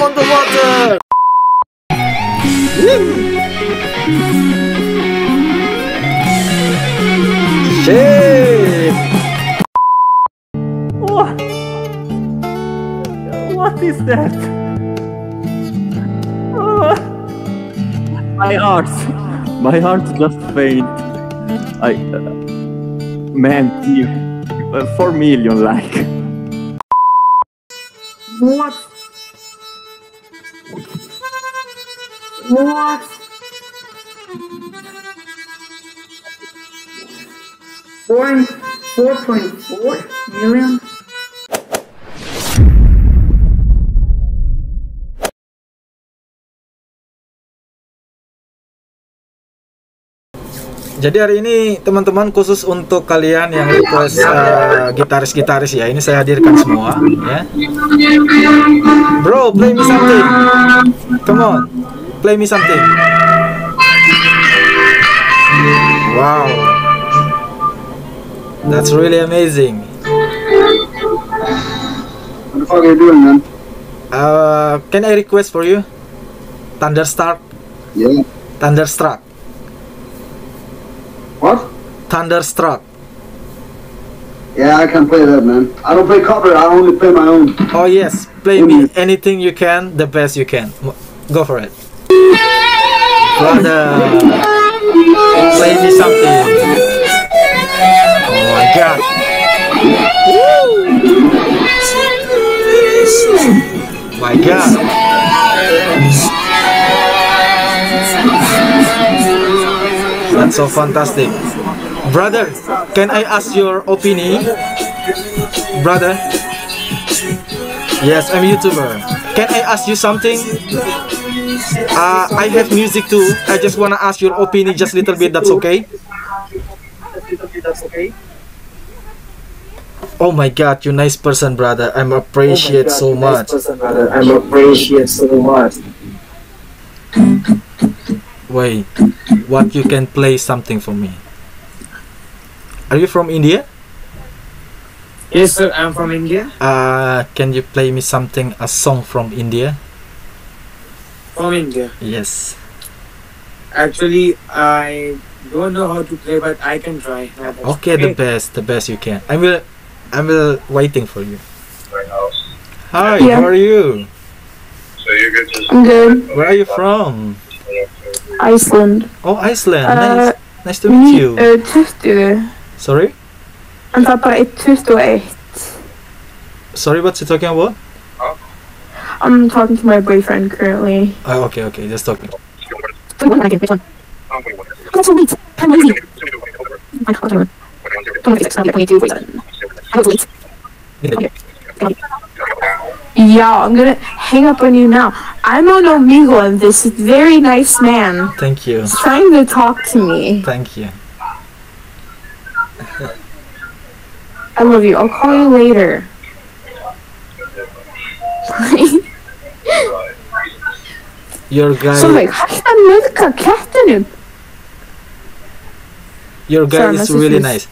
live underwater! Shit! What is that? My heart just faint. Man, 4 million like. What? What? Four, 4.4 million? Jadi hari ini teman-teman, khusus untuk kalian yang request gitaris-gitaris ya, ini saya hadirkan semua ya. Bro, play me something. Come on, play me something. Wow, that's really amazing. What the fuck are you doing, man? Can I request for you? Thunderstruck. Yeah. Thunderstruck. What? Thunderstruck. Yeah, I can play that, man. I don't play cover, I only play my own. Oh yes, play me anything you can, the best you can. Go for it. Brother, play me something. Oh my god. My god. That's so fantastic. Brother, can I ask your opinion? Brother? Yes, I'm a YouTuber. Can I ask you something? I have music too. I just wanna ask your opinion just a little bit, that's okay? Oh my god, you're a nice person, brother. I'm appreciate so much. I'm appreciate so much. Wait, what you can play something for me? Are you from India? Yes, sir, I'm from India. Can you play me something, a song from India? From India? Yes. Actually, I don't know how to play, but I can try. Okay, the best you can. I will waiting for you. Hi, yeah. How are you? So you're good. I'm good. Where are you from? Iceland. Oh, Iceland. Nice to meet you. Sorry? Sorry, what's he talking about? I'm talking to my boyfriend currently. Oh, okay, just talking. Yeah, I'm gonna hang up on you now. I'm on Omegle and this very nice man. Thank you. He's trying to talk to me. Thank you. I love you. I'll call you later. Your guy. Your guy is really nice.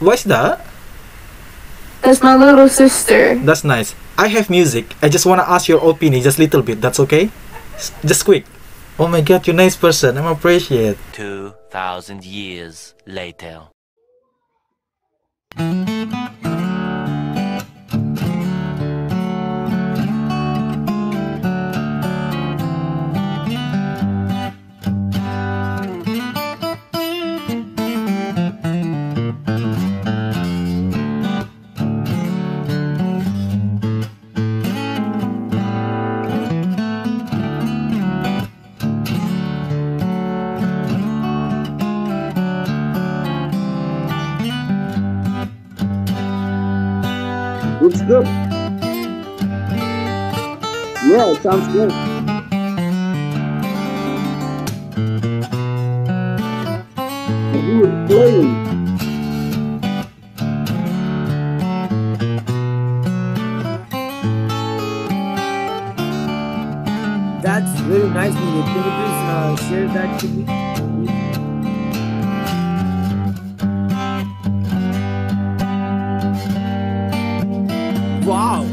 What's that? That's my little sister. That's nice. I have music. I just want to ask your opinion just a little bit. That's okay? Just quick. Oh my god, you're a nice person. I'm appreciate. 2,000 years later. Looks good. Yeah, it sounds good. He is playing. That's really nice music. Can you please share that to me? Wow!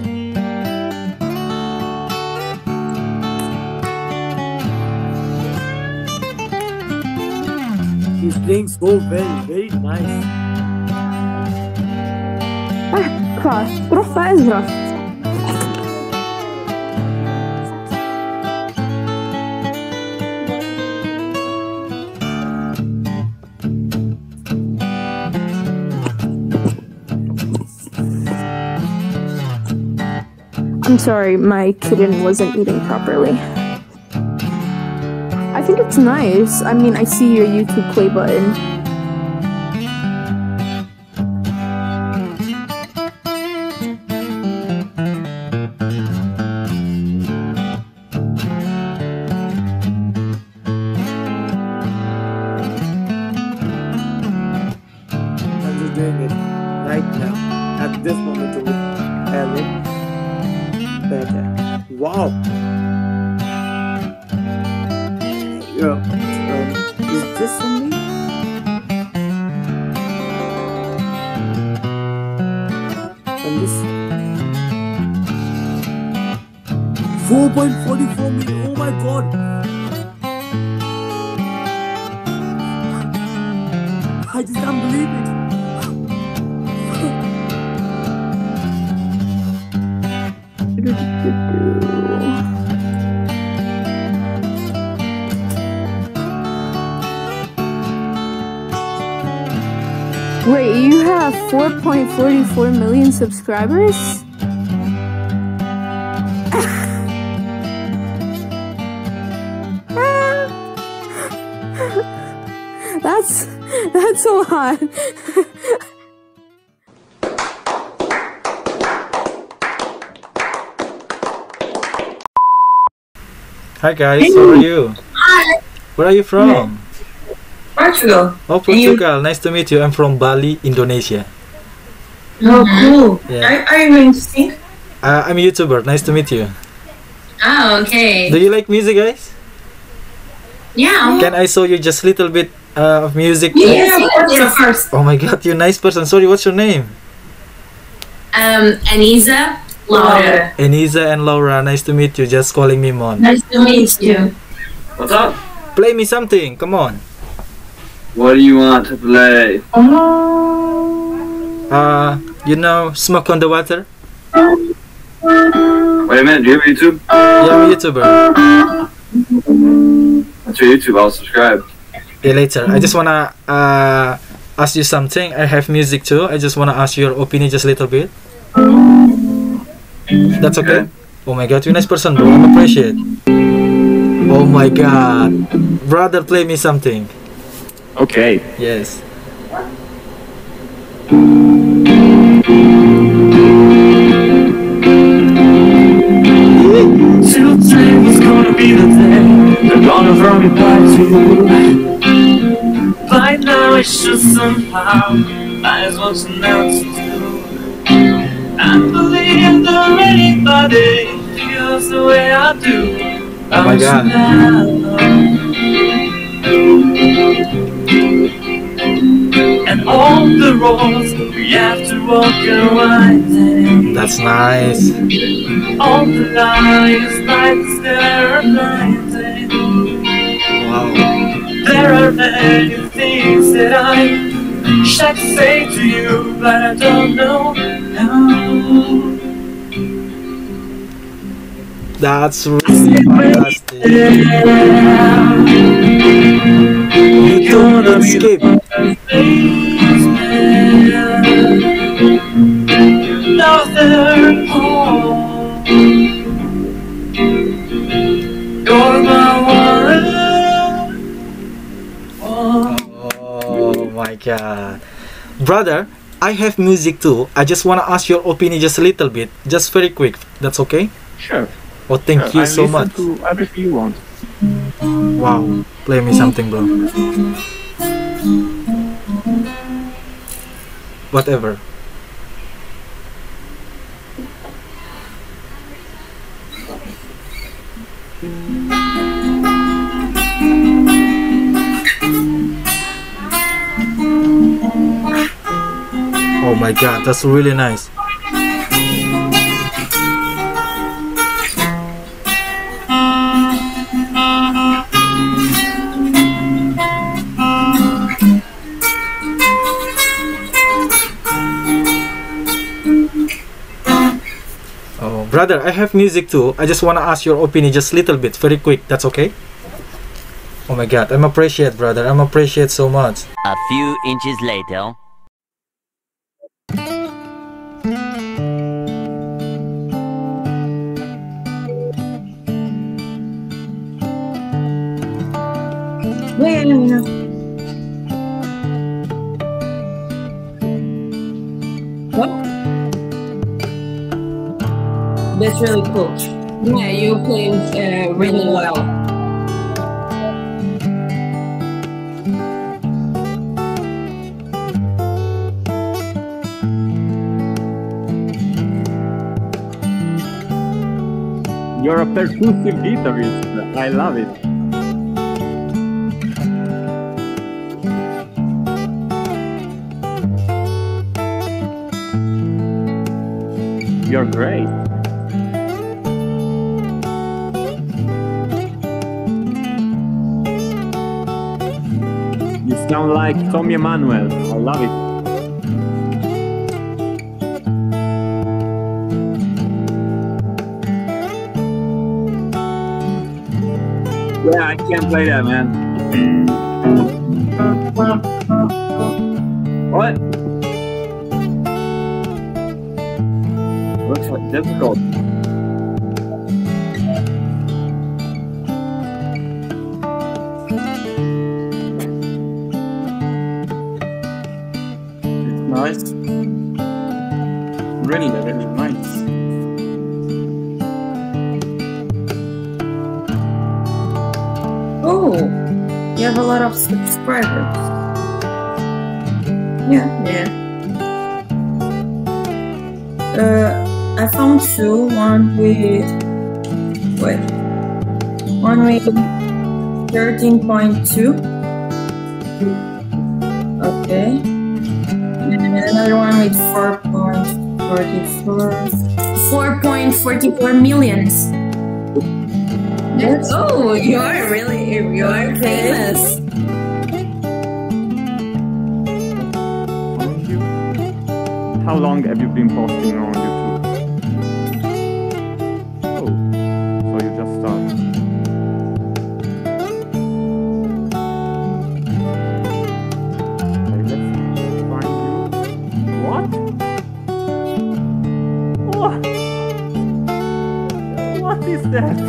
things go well, very nice. Klar, prof war Ezra. I'm sorry, my kitten wasn't eating properly. I think it's nice. I mean, I see your YouTube play button. I'm just doing it right now, at this moment, to look better. Wow! Yeah. Is this something? And this 4.44 million. Oh my god! I just can't believe it. Wait, you have 4.44 million subscribers? That's a lot. Hi guys, hey. How are you? Hi. Where are you from? Portugal. Oh, Portugal. Nice to meet you. I'm from Bali, Indonesia. Oh, cool. Yeah. Are you interesting? I'm a YouTuber. Nice to meet you. Oh, okay. Do you like music, guys? Yeah. Can I show you just a little bit of music? Yeah, of course. Oh my god, you're a nice person. Sorry, what's your name? Anisa. Laura. Anisa and Laura, nice to meet you. Just calling me Mon. Nice to meet you. What's up? Play me something. Come on. What do you want to play? You know, Smoke on the Water? Wait a minute, do you have a YouTube? Yeah, I'm a YouTuber. That's your YouTube, I'll subscribe. Yeah, later. I just wanna ask you something. I have music too. I just wanna ask your opinion just a little bit. That's okay. Oh my god, you're a nice person, bro. I appreciate. Oh my god. Brother, play me something. Okay. Yes. Today was gonna be the day. I'm gonna throw it back to you. By now I should somehow. I wasn't out to do. I believe that anybody feels the way I do. Oh my god. And all the roads we have to walk are winding. That's nice. All the lights there are blinding. Wow. There are many things that I should say to you, but I don't know how. That's really fantastic. You don't escape. Oh my god. Brother, I have music too. I just want to ask your opinion just a little bit. Just very quick. That's okay? Sure. Oh, thank you so much. I listen to everything you want. Wow, play me something, bro. Whatever. Oh my god, that's really nice. Brother, I have music too. I just want to ask your opinion just little bit, very quick. That's okay? Oh my God, I'm appreciate, brother. I'm appreciate so much. A few inches later. Yeah. What? That's really cool. Yeah, you played really well. You're a percussive guitarist. I love it. You're great. You sound like Tommy Emanuel. I love it. Yeah, I can't play that, man. What? Looks like difficult. It's nice. Really, really nice. Oh, you have a lot of subscribers. Yeah, yeah. I found two. One with what? One with 13.2. Okay. And another one with 4.44. 4.44 million. Yes. Oh, you are really, you are famous. How long have you been posting on YouTube? Oh, so you just started. What? What is that?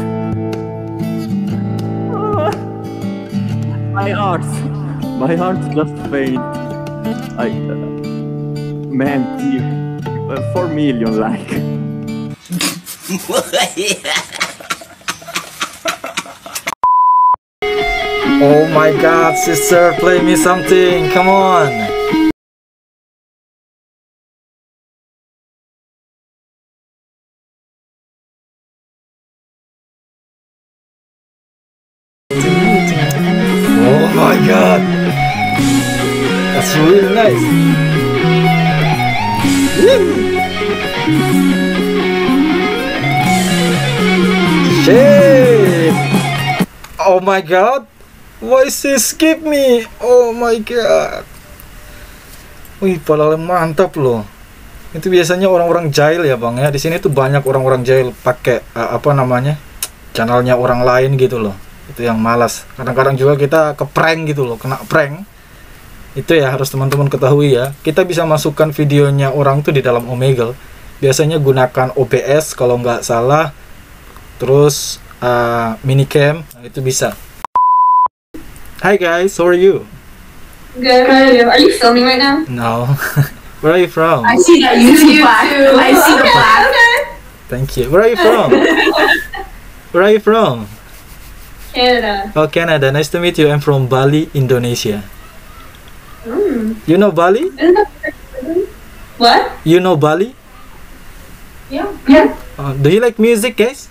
My heart just failed. Man, 4 million like. Oh my God, sister, play me something. Come on. God, that's really nice. Shit! Oh my God, why is he skip me? Oh my God. Wih, padahal mantap loh. Itu biasanya orang-orang jahil ya bang ya. Di sini tuh banyak orang-orang jahil pakai apa namanya channelnya orang lain gitu loh. Itu yang malas, kadang-kadang juga kita ke prank gitu loh, kena prank itu ya, harus teman-teman ketahui ya. Kita bisa masukkan videonya orang tuh di dalam Omegle, biasanya gunakan OBS kalau nggak salah, terus minicam itu bisa. Hi guys, how are you? Good, are you filming right now? No. Where are you from? I see that YouTube black. I see the black. Thank you. Where are you from? Where are you from? Canada. Oh, Canada. Nice to meet you. I'm from Bali, Indonesia. Mm. You know Bali? What? You know Bali? Yeah. Yeah. Do you like music, guys?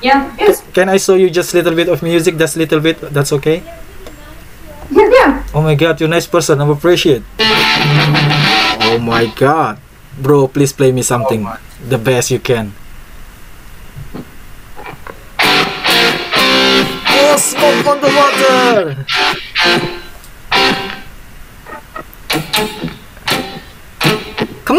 Yeah. Yes. Can I show you just a little bit of music? Just little bit. That's okay? Yeah, yeah. Oh my God, you're a nice person. I appreciate. Oh my God. Bro, please play me something. Oh, the best you can. Smoke on the water. Come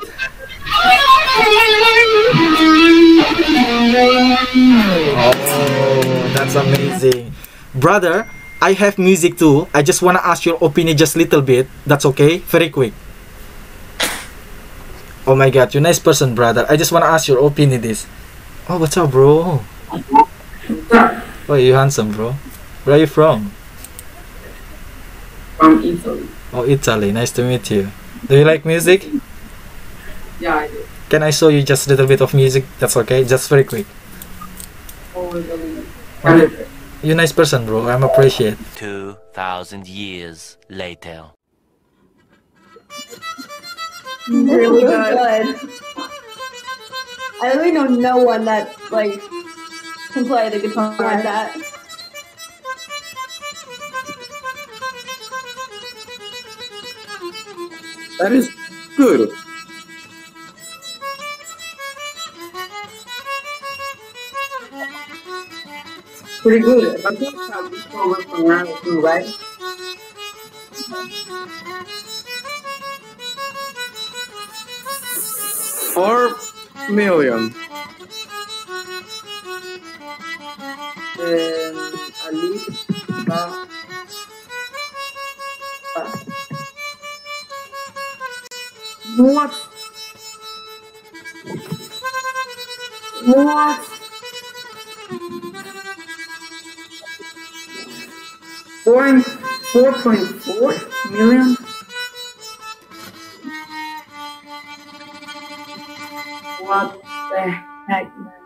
Oh, that's amazing. Brother, I have music too. I just want to ask your opinion just little bit. That's okay? Very quick. Oh my god, you're a nice person, brother. I just want to ask your opinion this. Oh, what's up, bro? Oh, you're handsome, bro. Where are you from? From Italy. Oh, Italy. Nice to meet you. Do you like music? Yeah, I do. Can I show you just a little bit of music? That's okay? Just very quick. Oh, you're a nice person, bro. I'm appreciate. 2,000 years later. Really good. I really know no one that like can play the guitar like that. That is good. Pretty good. I think I just go with the round two, right? $4 million. At least what? What? $4.4 million? What the heck?